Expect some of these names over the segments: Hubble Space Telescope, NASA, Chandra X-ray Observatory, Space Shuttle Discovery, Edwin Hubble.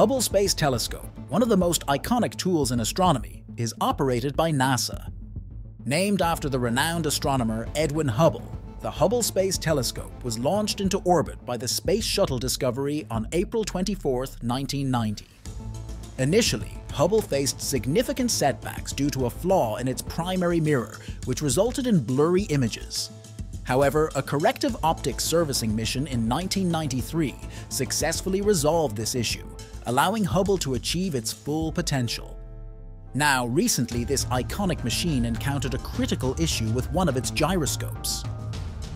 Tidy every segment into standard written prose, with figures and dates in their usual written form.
Hubble Space Telescope, one of the most iconic tools in astronomy, is operated by NASA. Named after the renowned astronomer Edwin Hubble, the Hubble Space Telescope was launched into orbit by the Space Shuttle Discovery on April 24, 1990. Initially, Hubble faced significant setbacks due to a flaw in its primary mirror, which resulted in blurry images. However, a corrective optics servicing mission in 1993 successfully resolved this issue, allowing Hubble to achieve its full potential. Now, recently, this iconic machine encountered a critical issue with one of its gyroscopes.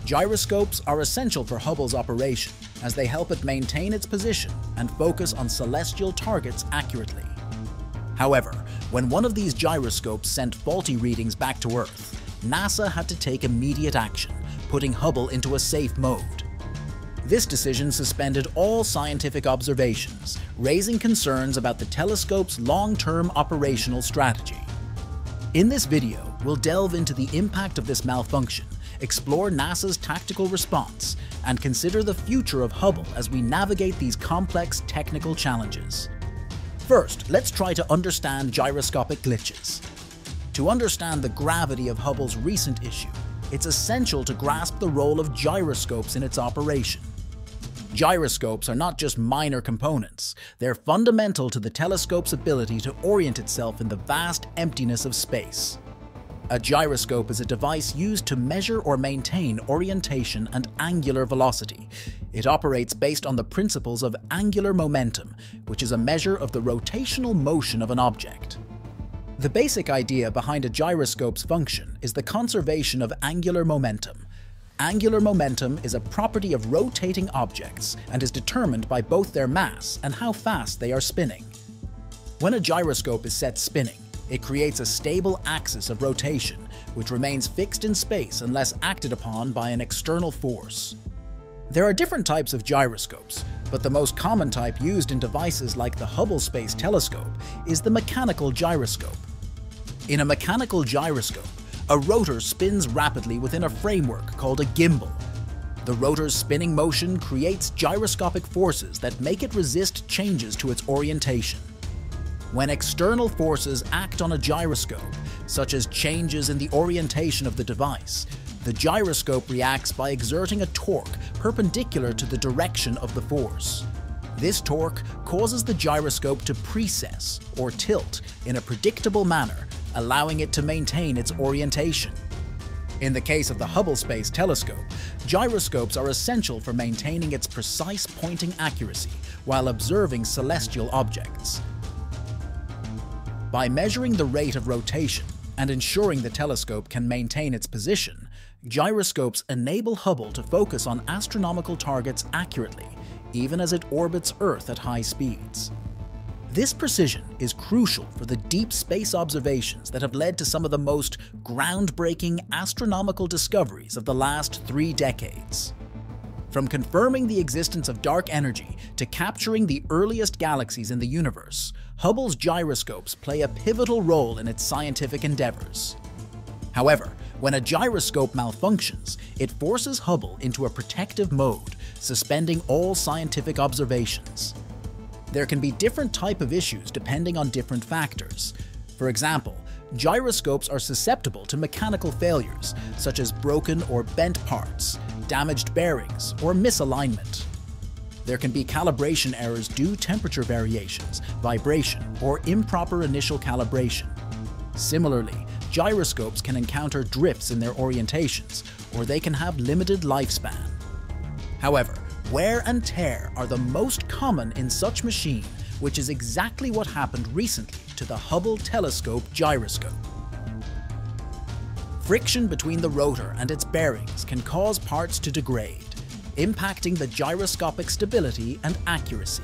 Gyroscopes are essential for Hubble's operation, as they help it maintain its position and focus on celestial targets accurately. However, when one of these gyroscopes sent faulty readings back to Earth, NASA had to take immediate action, putting Hubble into a safe mode. This decision suspended all scientific observations, raising concerns about the telescope's long-term operational strategy. In this video, we'll delve into the impact of this malfunction, explore NASA's tactical response, and consider the future of Hubble as we navigate these complex technical challenges. First, let's try to understand gyroscopic glitches. To understand the gravity of Hubble's recent issue, it's essential to grasp the role of gyroscopes in its operation. Gyroscopes are not just minor components, they're fundamental to the telescope's ability to orient itself in the vast emptiness of space. A gyroscope is a device used to measure or maintain orientation and angular velocity. It operates based on the principles of angular momentum, which is a measure of the rotational motion of an object. The basic idea behind a gyroscope's function is the conservation of angular momentum. Angular momentum is a property of rotating objects and is determined by both their mass and how fast they are spinning. When a gyroscope is set spinning, it creates a stable axis of rotation, which remains fixed in space unless acted upon by an external force. There are different types of gyroscopes, but the most common type used in devices like the Hubble Space Telescope is the mechanical gyroscope. In a mechanical gyroscope, a rotor spins rapidly within a framework called a gimbal. The rotor's spinning motion creates gyroscopic forces that make it resist changes to its orientation. When external forces act on a gyroscope, such as changes in the orientation of the device, the gyroscope reacts by exerting a torque perpendicular to the direction of the force. This torque causes the gyroscope to precess, or tilt, in a predictable manner, allowing it to maintain its orientation. In the case of the Hubble Space Telescope, gyroscopes are essential for maintaining its precise pointing accuracy while observing celestial objects. By measuring the rate of rotation and ensuring the telescope can maintain its position, gyroscopes enable Hubble to focus on astronomical targets accurately, even as it orbits Earth at high speeds. This precision is crucial for the deep space observations that have led to some of the most groundbreaking astronomical discoveries of the last 3 decades. From confirming the existence of dark energy to capturing the earliest galaxies in the universe, Hubble's gyroscopes play a pivotal role in its scientific endeavors. However, when a gyroscope malfunctions, it forces Hubble into a protective mode, suspending all scientific observations. There can be different types of issues depending on different factors. For example, gyroscopes are susceptible to mechanical failures, such as broken or bent parts, damaged bearings, or misalignment. There can be calibration errors due to temperature variations, vibration, or improper initial calibration. Similarly, gyroscopes can encounter drifts in their orientations, or they can have limited lifespan. However, wear and tear are the most common in such machines, which is exactly what happened recently to the Hubble Telescope gyroscope. Friction between the rotor and its bearings can cause parts to degrade, impacting the gyroscopic stability and accuracy.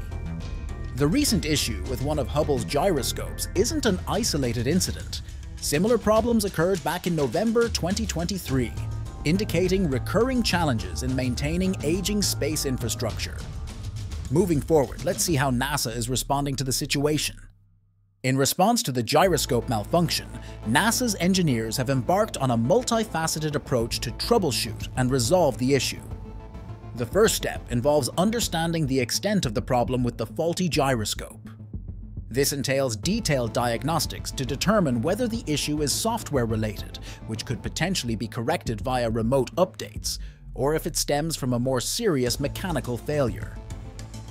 The recent issue with one of Hubble's gyroscopes isn't an isolated incident. Similar problems occurred back in November 2023, indicating recurring challenges in maintaining aging space infrastructure. Moving forward, let's see how NASA is responding to the situation. In response to the gyroscope malfunction, NASA's engineers have embarked on a multifaceted approach to troubleshoot and resolve the issue. The first step involves understanding the extent of the problem with the faulty gyroscope. This entails detailed diagnostics to determine whether the issue is software-related, which could potentially be corrected via remote updates, or if it stems from a more serious mechanical failure.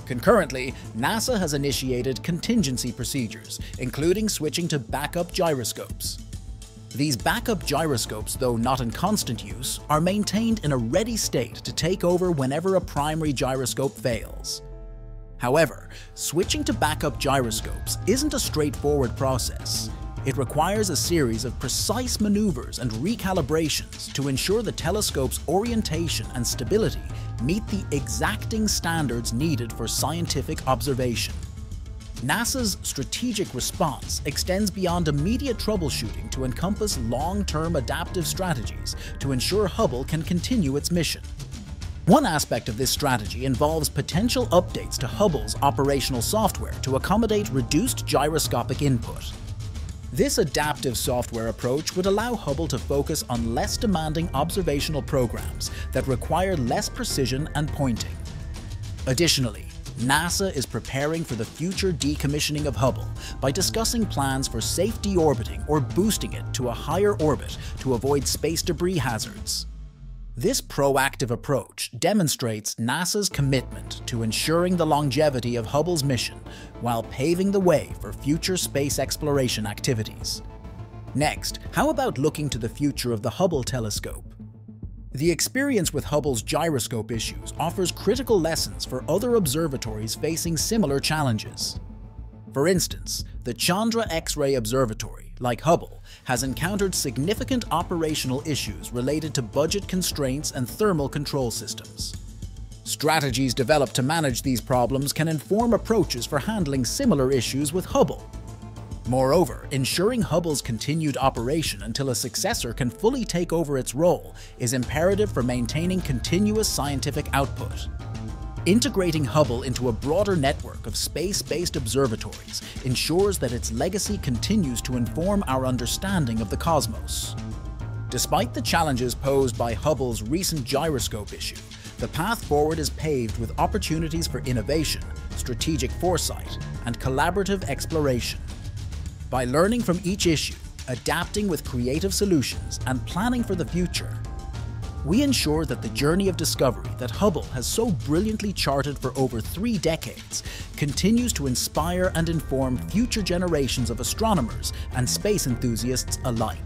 Concurrently, NASA has initiated contingency procedures, including switching to backup gyroscopes. These backup gyroscopes, though not in constant use, are maintained in a ready state to take over whenever a primary gyroscope fails. However, switching to backup gyroscopes isn't a straightforward process. It requires a series of precise maneuvers and recalibrations to ensure the telescope's orientation and stability meet the exacting standards needed for scientific observation. NASA's strategic response extends beyond immediate troubleshooting to encompass long-term adaptive strategies to ensure Hubble can continue its mission. One aspect of this strategy involves potential updates to Hubble's operational software to accommodate reduced gyroscopic input. This adaptive software approach would allow Hubble to focus on less demanding observational programs that require less precision and pointing. Additionally, NASA is preparing for the future decommissioning of Hubble by discussing plans for safe deorbiting or boosting it to a higher orbit to avoid space debris hazards. This proactive approach demonstrates NASA's commitment to ensuring the longevity of Hubble's mission while paving the way for future space exploration activities. Next, how about looking to the future of the Hubble telescope? The experience with Hubble's gyroscope issues offers critical lessons for other observatories facing similar challenges. For instance, the Chandra X-ray Observatory, like Hubble, has encountered significant operational issues related to budget constraints and thermal control systems. Strategies developed to manage these problems can inform approaches for handling similar issues with Hubble. Moreover, ensuring Hubble's continued operation until a successor can fully take over its role is imperative for maintaining continuous scientific output. Integrating Hubble into a broader network of space-based observatories ensures that its legacy continues to inform our understanding of the cosmos. Despite the challenges posed by Hubble's recent gyroscope issue, the path forward is paved with opportunities for innovation, strategic foresight, and collaborative exploration. By learning from each issue, adapting with creative solutions, and planning for the future, we ensure that the journey of discovery that Hubble has so brilliantly charted for over 3 decades continues to inspire and inform future generations of astronomers and space enthusiasts alike.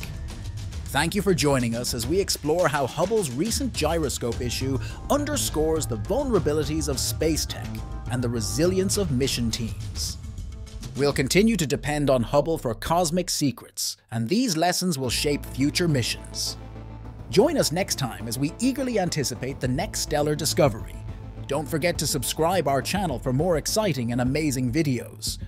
Thank you for joining us as we explore how Hubble's recent gyroscope issue underscores the vulnerabilities of space tech and the resilience of mission teams. We'll continue to depend on Hubble for cosmic secrets, and these lessons will shape future missions. Join us next time as we eagerly anticipate the next stellar discovery. Don't forget to subscribe our channel for more exciting and amazing videos.